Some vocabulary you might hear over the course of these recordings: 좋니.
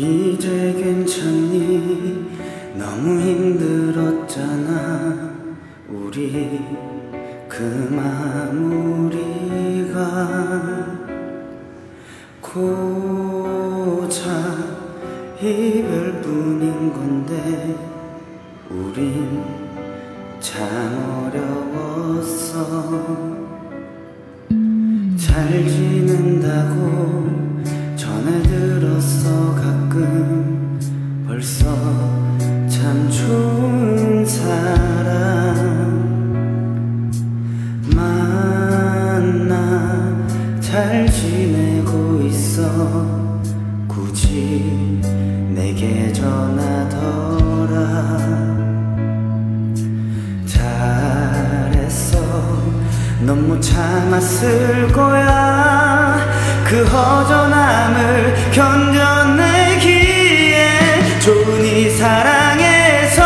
이제 괜찮니? 너무 힘들었잖아. 우리 그 마무리가 고작 이별뿐인 건데 우린 참 어려웠어. 잘 지낸다고 전해 들었어. 가끔 벌써 참 좋은 사람 만나 잘 지내고 있어. 굳이 내게 전하더라. 잘했어. 넌 못 참았을 거야. 그 허전함을 견뎌내기에 좋니. 사랑해서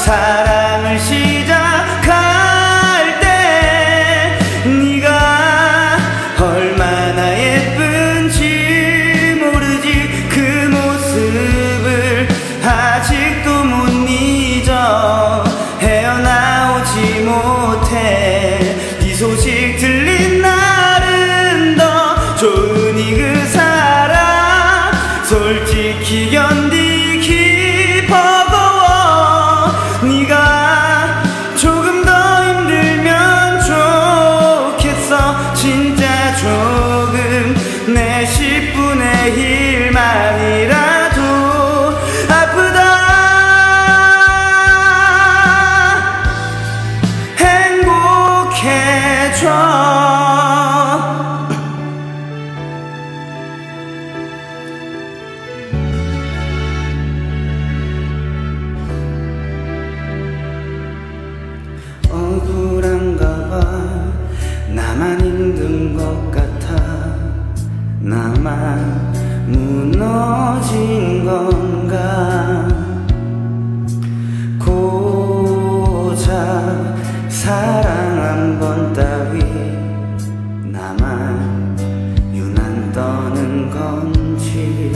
사랑을 시작할 때 네가 얼마나 예쁜지 모르지. 그 모습을 아직도 못 잊어. 헤어나오지 못해. 네 소식 들린 날은 더 좋니. 그 사람 솔직히 견디기 버거워. 네가 조금 더 힘들면 좋겠어. 진짜 조금 내 10분의 1만이라 억울한가봐. 나만 힘든 것 같아. 나만 무너진 건가. 고작 사랑 한 번 따위 나만 유난 떠는 건지.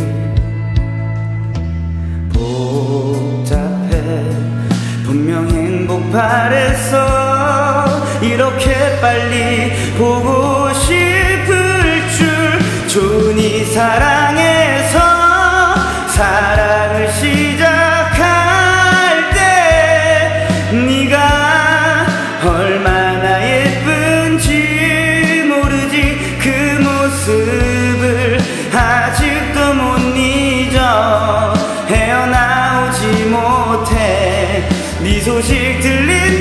복잡해. 분명 행복 바랬어. 이렇게 빨리 보고 싶을 줄. 좋니. 사랑해서 사랑을 시작할 때 네가 얼마나 예쁜지 모르지. 그 모습을 아직도 못 잊어. 헤어나오지 못해. 네 소식 들린